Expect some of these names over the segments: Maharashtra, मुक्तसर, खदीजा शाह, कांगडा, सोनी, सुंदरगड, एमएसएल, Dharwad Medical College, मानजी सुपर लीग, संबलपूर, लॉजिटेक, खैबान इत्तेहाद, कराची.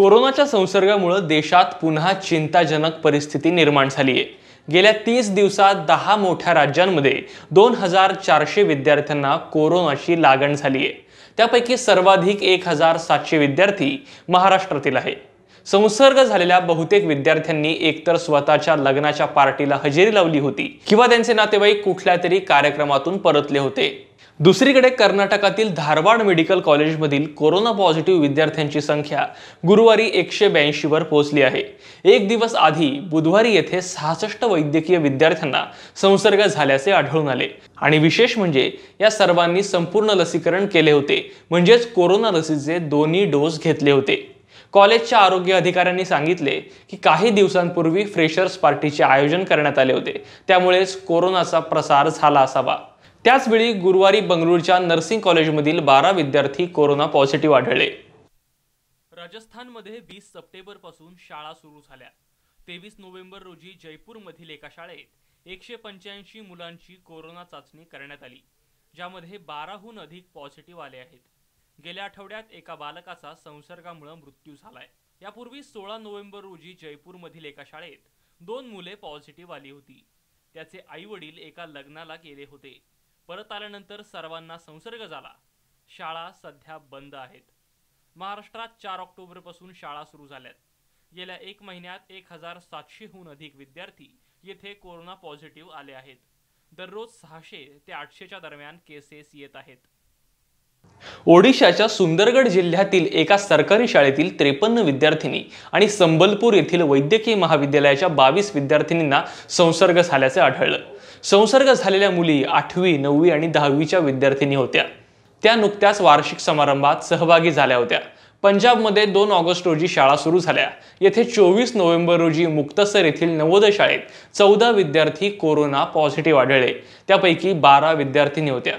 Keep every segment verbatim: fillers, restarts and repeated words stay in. कोरोनाच्या संसर्गामुळे देशात पुन्हा चिंताजनक परिस्थिती निर्माण झाली आहे। गेल्या तीस दिवसात दहा मोठ्या राज्यांमध्ये दोन हजार चारशे विद्यार्थ्यांना कोरोनाची लागण झाली आहे। त्यापैकी सर्वाधिक एक हजार सातशे विद्यार्थी महाराष्ट्रातील आहे। संसर्ग झालेल्या बहुतेक विद्यार्थ्यांनी एकतर स्वतःच्या लग्नाच्या पार्टीला हजेरी लावली होती किंवा त्यांचे नातेवाईक कुठल्यातरी कार्यक्रमातून परतले होते। दुसरीकडे कर्नाटकातील धारवाड मेडिकल कॉलेजमधील कोरोना पॉझिटिव्ह विद्यार्थ्यांची संख्या गुरुवारी एकशे ब्याऐंशी वर पोहोचली आहे। एक दिवस आधी बुधवारी येथे सहासष्ट वैद्यकीय विद्यार्थ्यांना संसर्ग झाल्याचे आढळून आले आणि विशेष म्हणजे या सर्वांनी संपूर्ण लसीकरण केले होते, म्हणजे कोरोना लसीचे दोन्ही डोस घेतले होते। कॉलेजच्या आरोग्य अधिकाऱ्यांनी सांगितले की काही दिवसांपूर्वी फ्रेशर्स पार्टीचे आयोजन करण्यात आले होते, त्यामुळे कोरोनाचा प्रसार झाला असावा। त्याचवेळी गुरुवारी बंगळूरच्या नर्सिंग कॉलेजमधील बारा विद्यार्थी कोरोना पॉझिटिव्ह आढळले। राजस्थानमध्ये वीस सप्टेंबर पासून शाळा सुरू झाल्या। तेवीस नोव्हेंबर रोजी जयपूर मधील एका शाळेत एकशे पंच्याऐंशी मुलांची कोरोना चाचणी करण्यात आली, ज्यामध्ये बाराहून अधिक पॉझिटिव्ह आले आहेत। गेल्या आठवड्यात एका बालकाचा संसर्गामुळे मृत्यू झालाय। यापूर्वी सोळा नोव्हेंबर रोजी जयपूर मधील एका शाळेत दोन मुले पॉझिटिव्ह आली होती। त्याचे आई वडील एका लग्नाला गेले होते, परत आल्यानंतर सर्वांना संसर्ग झाला। शाळा सध्या बंद आहेत। महाराष्ट्रात चार ऑक्टोबर पासून शाळा सुरू झाल्यात। गेल्या एक महिन्यात एक हजार सातशेहून अधिक विद्यार्थी येथे कोरोना पॉझिटिव्ह आले आहेत। दररोज सहाशे ते आठशेच्या दरम्यान केसेस येत आहेत। ओडिशाच्या सुंदरगड जिल्ह्यातील एका सरकारी शाळेतील त्रेपन्न विद्यार्थिनी आणि संबलपूर येथील वैद्यकीय महाविद्यालयाच्या बावीस विद्यार्थिनींना संसर्ग झाल्याचे आढळले। संसर्ग झालेल्या मुली आठवी, नववी आणि दहावीच्या विद्यार्थिनी होत्या। त्या नुकत्याच वार्षिक समारंभात सहभागी झाल्या होत्या। पंजाबमध्ये दोन ऑगस्ट रोजी शाळा सुरू झाल्या। येथे चोवीस नोव्हेंबर रोजी मुक्तसर येथील नवोदय शाळेत चौदा विद्यार्थी कोरोना पॉझिटिव्ह आढळले, त्यापैकी बारा विद्यार्थिनी होत्या।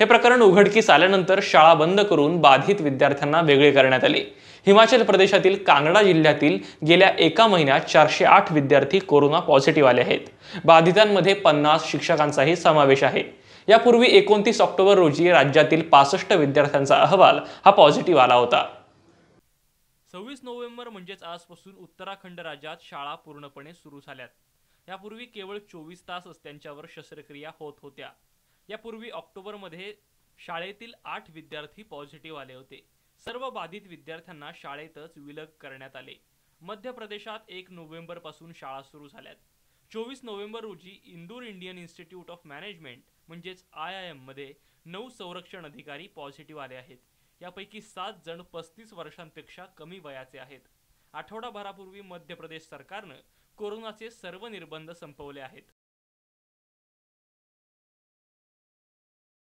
हे प्रकरण उघडकीस आल्यानंतर शाळा बंद करून बाधित विद्यार्थ्यांना वेगळे करण्यात आले। हिमाचल प्रदेशातील कांगडा जिल्ह्यातील गेल्या एका महिन्यात चारशे आठ विद्यार्थी कोरोना पॉझिटिव्ह आले आहेत। बाधितांमध्ये पन्नास शिक्षकांचाही समावेश आहे। यापूर्वी एकोणतीस ऑक्टोबर रोजी राज्यातील पासष्ट विद्यार्थ्यांचा अहवाल हा पॉझिटिव्ह आला होता। सव्वीस नोव्हेंबर म्हणजेच आजपासून उत्तराखंड राज्यात शाळा पूर्णपणे सुरू झाल्यात। यापूर्वी केवळ चोवीस तासच त्यांच्यावर शस्त्रक्रिया होत होत्या। यापूर्वी ऑक्टोबर मध्ये शाळेतील आठ विद्यार्थी पॉझिटिव्ह आले होते। सर्व बाधित विद्यार्थ्यांना शाळेतच विलग करण्यात आले। मध्य प्रदेशात एक नोव्हेंबर पासून शाळा सुरू झाल्यात। चोवीस नोव्हेंबर रोजी Indore Indian institute of management म्हणजेच आय आय एम मध्ये नऊ संरक्षण अधिकारी पॉझिटिव्ह आले आहेत। यापैकी सात जण पस्तीस वर्षांपेक्षा कमी वयाचे आहेत। आठवडाभरापूर्वी मध्य प्रदेश सरकारनं कोरोनाचे सर्व निर्बंध संपवले आहेत।